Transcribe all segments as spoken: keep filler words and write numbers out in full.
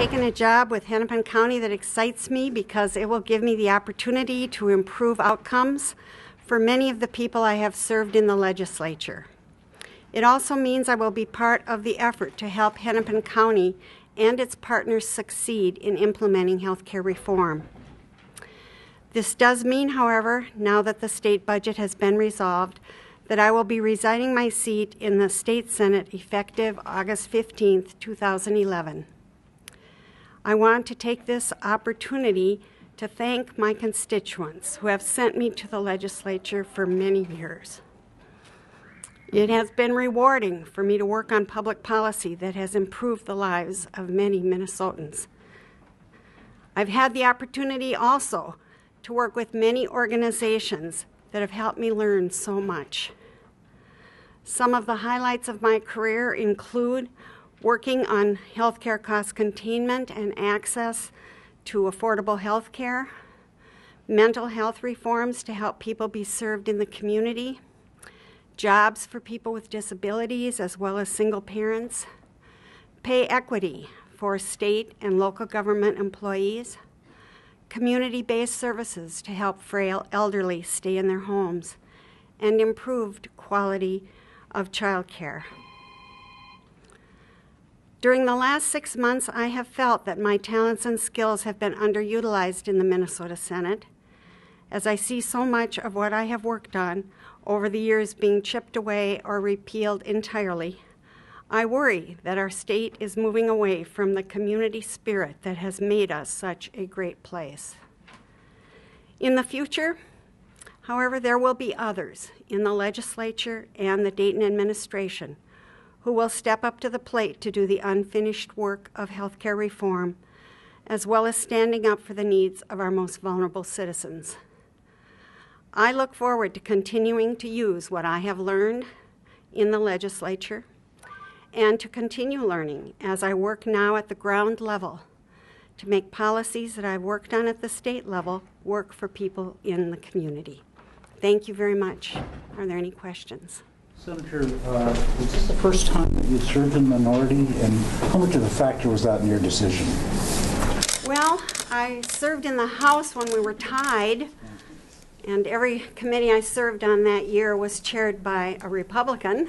Taken a job with Hennepin County that excites me because it will give me the opportunity to improve outcomes for many of the people I have served in the legislature. It also means I will be part of the effort to help Hennepin County and its partners succeed in implementing health care reform. This does mean, however, now that the state budget has been resolved, that I will be resigning my seat in the State Senate effective August fifteenth, two thousand eleven. I want to take this opportunity to thank my constituents who have sent me to the legislature for many years. It has been rewarding for me to work on public policy that has improved the lives of many Minnesotans. I've had the opportunity also to work with many organizations that have helped me learn so much. Some of the highlights of my career include working on healthcare cost containment and access to affordable healthcare, mental health reforms to help people be served in the community, jobs for people with disabilities as well as single parents, pay equity for state and local government employees, community-based services to help frail elderly stay in their homes, and improved quality of child care. During the last six months, I have felt that my talents and skills have been underutilized in the Minnesota Senate, as I see so much of what I have worked on over the years being chipped away or repealed entirely. I worry that our state is moving away from the community spirit that has made us such a great place. In the future, however, there will be others in the legislature and the Dayton administration who will step up to the plate to do the unfinished work of healthcare reform, as well as standing up for the needs of our most vulnerable citizens. I look forward to continuing to use what I have learned in the legislature and to continue learning as I work now at the ground level to make policies that I've worked on at the state level work for people in the community. Thank you very much. Are there any questions? Senator, uh, was this the first time that you served in the minority, and how much of a factor was that in your decision? Well, I served in the House when we were tied, and every committee I served on that year was chaired by a Republican,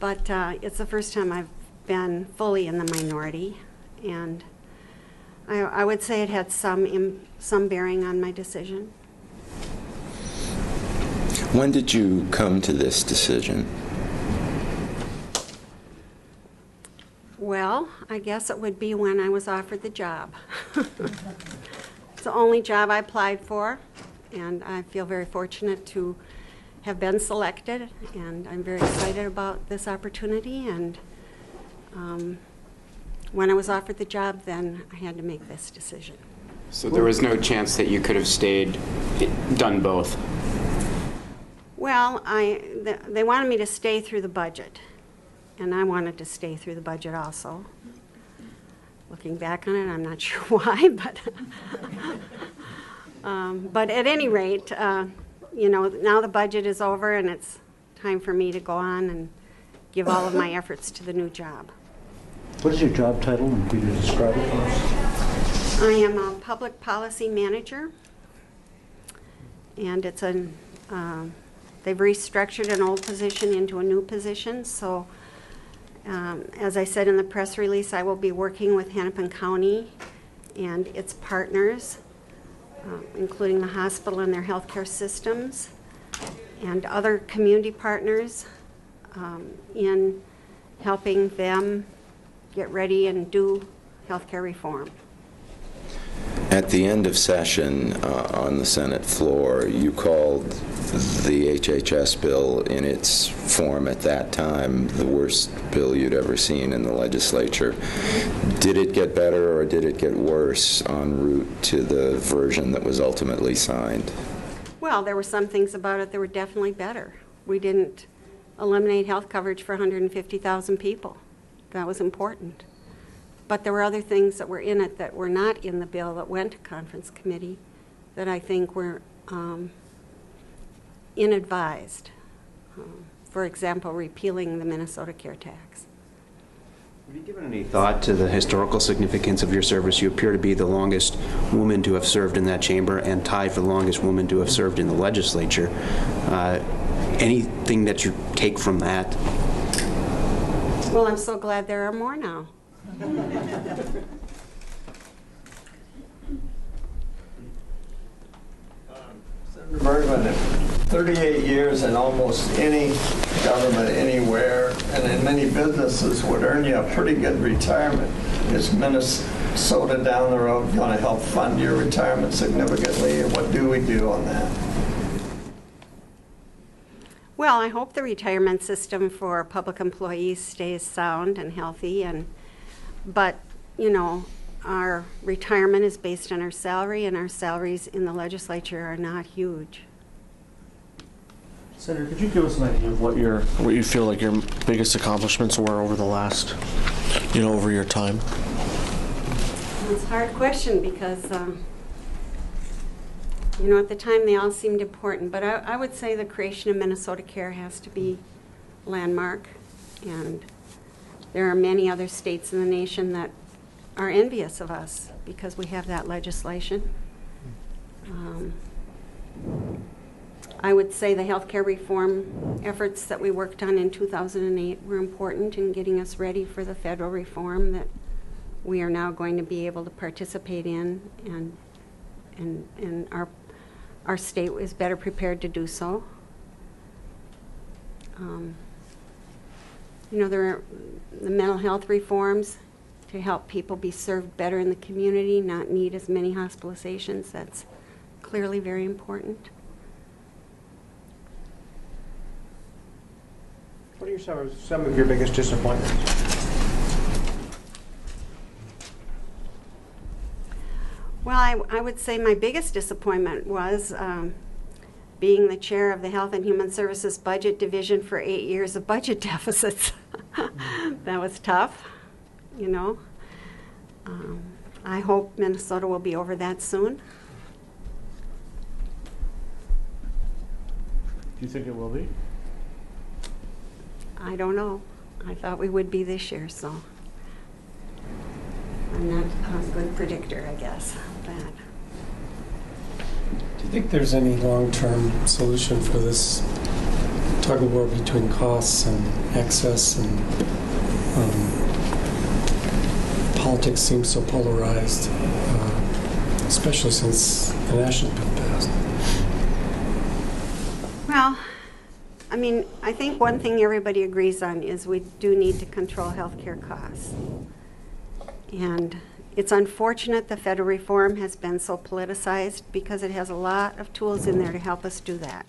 but uh, it's the first time I've been fully in the minority, and I, I would say it had some, im some bearing on my decision. When did you come to this decision? Well, I guess it would be when I was offered the job. It's the only job I applied for, and I feel very fortunate to have been selected, and I'm very excited about this opportunity, and um, when I was offered the job, then I had to make this decision. So there was no chance that you could have stayed, done both? Well, I, th they wanted me to stay through the budget, and I wanted to stay through the budget also. Looking back on it, I'm not sure why, but um, but at any rate, uh, you know, now the budget is over, and it's time for me to go on and give all of my efforts to the new job. What is your job title, and could you describe it for us? I am a public policy manager, and it's an uh, they've restructured an old position into a new position, so um, as I said in the press release, I will be working with Hennepin County and its partners, uh, including the hospital and their healthcare systems and other community partners, um, in helping them get ready and do healthcare reform. At the end of session uh, on the Senate floor, you called the H H S bill in its form at that time the worst bill you'd ever seen in the legislature. Did it get better or did it get worse en route to the version that was ultimately signed? Well, there were some things about it that were definitely better. We didn't eliminate health coverage for one hundred fifty thousand people. That was important. But there were other things that were in it that were not in the bill that went to conference committee that I think were um, inadvised. Um, for example, repealing the Minnesota Care tax. Have you given any thought to the historical significance of your service? You appear to be the longest woman to have served in that chamber and tied for the longest woman to have served in the legislature. Uh, anything that you take from that? Well, I'm so glad there are more now. Senator Berglin, thirty-eight years in almost any government anywhere and in many businesses would earn you a pretty good retirement. Is Minnesota down the road going to help fund your retirement significantly, and what do we do on that? Well, I hope the retirement system for public employees stays sound and healthy, and but you know, our retirement is based on our salary, and our salaries in the legislature are not huge. Senator, could you give us an idea of what your, what you feel like your biggest accomplishments were over the last, you know, over your time? It's a hard question because, um, you know, at the time they all seemed important, but I, I would say the creation of Minnesota Care has to be landmark, and there are many other states in the nation that are envious of us because we have that legislation. Um, I would say the healthcare reform efforts that we worked on in two thousand eight were important in getting us ready for the federal reform that we are now going to be able to participate in, and and and our our state is better prepared to do so. Um, you know, there are the mental health reforms to help people be served better in the community, not need as many hospitalizations. That's clearly very important. What are some of, some of your biggest disappointments? Well, I, I would say my biggest disappointment was um, being the chair of the Health and Human Services Budget Division for eight years of budget deficits. That was tough, you know. Um, I hope Minnesota will be over that soon. Do you think it will be? I don't know. I thought we would be this year, so I'm not a good predictor, I guess, of that. Do you think there's any long-term solution for this tug-of-war between costs and access, and um, politics seems so polarized, uh, especially since the national bill passed? Well, I mean, I think one thing everybody agrees on is we do need to control health care costs. And it's unfortunate the federal reform has been so politicized because it has a lot of tools in there to help us do that.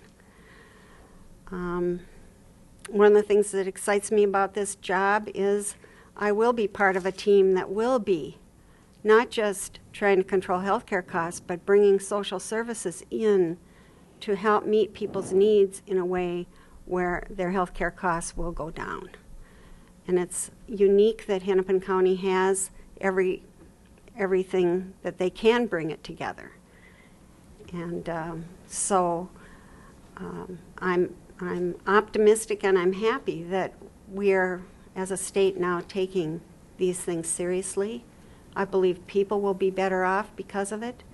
Um, one of the things that excites me about this job is I will be part of a team that will be not just trying to control health care costs, but bringing social services in to help meet people's needs in a way where their health care costs will go down. And it's unique that Hennepin County has every, everything that they can bring it together. And um, so um, I'm, I'm optimistic, and I'm happy that we are, as a state, now taking these things seriously. I believe people will be better off because of it.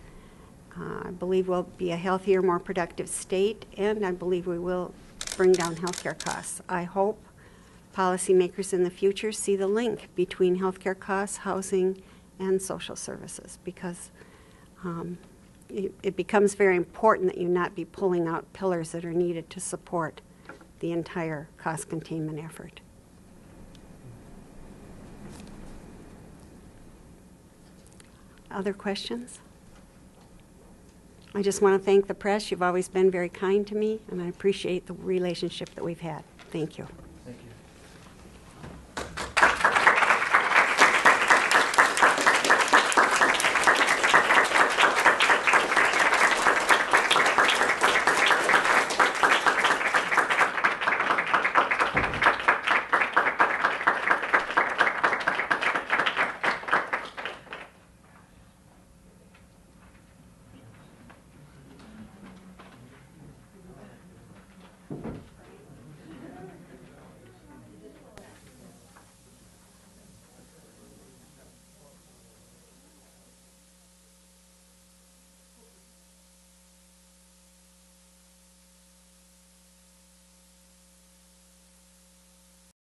Uh, I believe we'll be a healthier, more productive state, and I believe we will bring down healthcare costs. I hope policymakers in the future see the link between healthcare costs, housing, and social services, because um, it, it becomes very important that you not be pulling out pillars that are needed to support the entire cost containment effort. Other questions? I just want to thank the press. You've always been very kind to me, and I appreciate the relationship that we've had. Thank you.